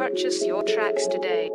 Purchase your tracks today.